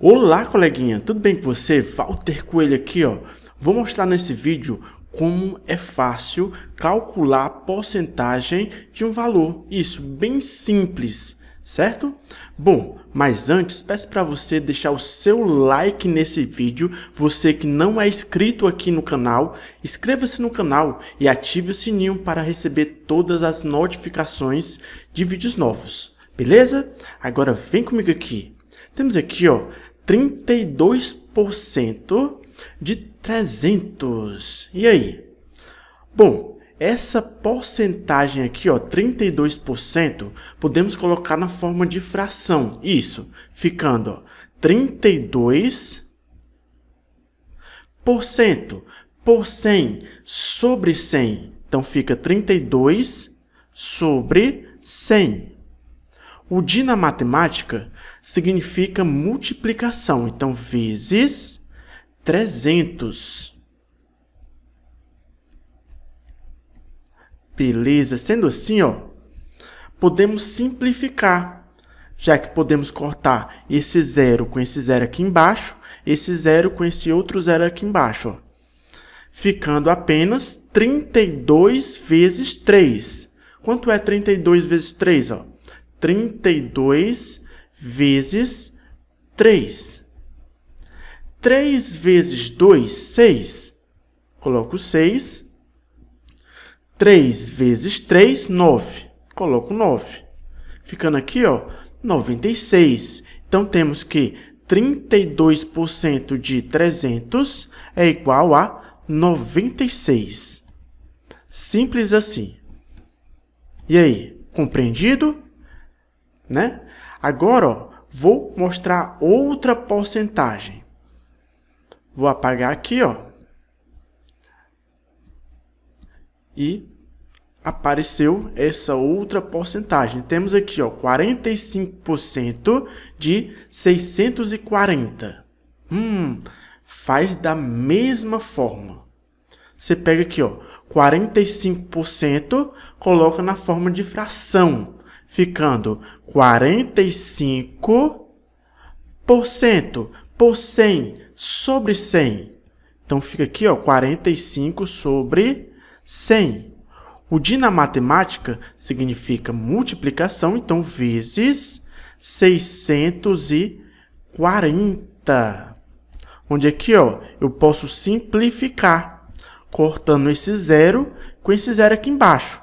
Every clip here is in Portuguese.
Olá, coleguinha, tudo bem com você? Walter Coelho aqui, ó. Vou mostrar nesse vídeo como é fácil calcular a porcentagem de um valor. Isso, bem simples, certo? Bom, mas antes, peço para você deixar o seu like nesse vídeo. Você que não é inscrito aqui no canal, inscreva-se no canal e ative o sininho para receber todas as notificações de vídeos novos, beleza? Agora vem comigo aqui. Temos aqui, ó, 32% de 300. E aí? Bom, essa porcentagem aqui, ó, 32%, podemos colocar na forma de fração. Isso, ficando, ó, 32% por 100 sobre 100. Então, fica 32 sobre 100. O de na matemática significa multiplicação, então vezes 300. Beleza, sendo assim, ó, podemos simplificar, já que podemos cortar esse zero com esse zero aqui embaixo, esse zero com esse outro zero aqui embaixo, ó, ficando apenas 32 vezes 3. Quanto é 32 vezes 3, ó? 32 vezes 3. 3 vezes 2, 6. Coloco 6. 3 vezes 3, 9. Coloco 9. Ficando aqui, ó, 96. Então, temos que 32% de 300 é igual a 96. Simples assim. E aí, compreendido? Né? Agora, ó, vou mostrar outra porcentagem. Vou apagar aqui, ó, e apareceu essa outra porcentagem. Temos aqui, ó, 45% de 640. Faz da mesma forma. Você pega aqui, ó, 45%, coloca na forma de fração, ficando 45% por 100 sobre 100. Então, fica aqui, ó, 45 sobre 100. O de na matemática significa multiplicação, então, vezes 640. Onde aqui, ó, eu posso simplificar, cortando esse zero com esse zero aqui embaixo.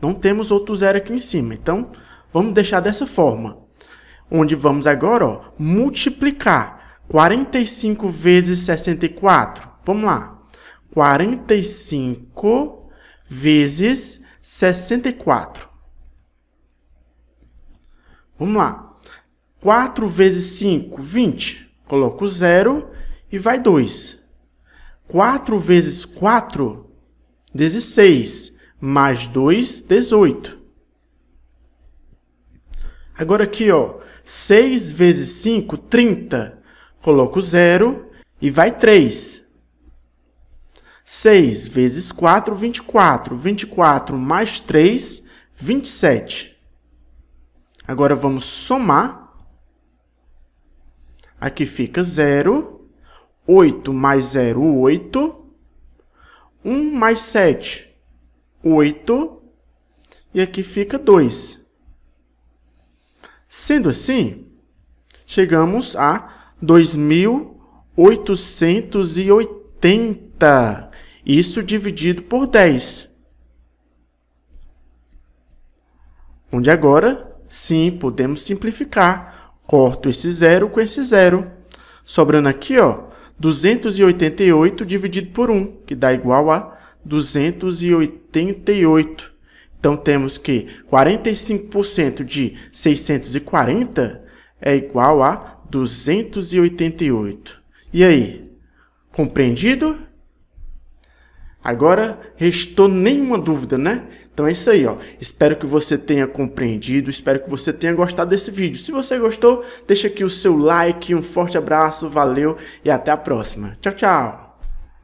Não temos outro zero aqui em cima, então vamos deixar dessa forma. Onde vamos agora, ó, multiplicar 45 vezes 64. Vamos lá. 45 vezes 64. Vamos lá. 4 vezes 5, 20. Coloco 0 e vai 2. 4 vezes 4, 16. Mais 2, 18. Agora aqui, ó, 6 vezes 5, 30. Coloco 0 e vai 3. 6 vezes 4, 24. 24 mais 3, 27. Agora vamos somar. Aqui fica 0. 8 mais 0, 8. 1 mais 7. 8, e aqui fica 2. Sendo assim, chegamos a 2.880. Isso dividido por 10. Onde agora, sim, podemos simplificar. Corto esse zero com esse zero. Sobrando aqui, ó, 288 dividido por 1, que dá igual a 288. Então, temos que 45% de 640 é igual a 288. E aí? Compreendido? Agora, restou nenhuma dúvida, né? Então, é isso aí, ó. Espero que você tenha compreendido, espero que você tenha gostado desse vídeo. Se você gostou, deixa aqui o seu like, um forte abraço, valeu e até a próxima. Tchau, tchau!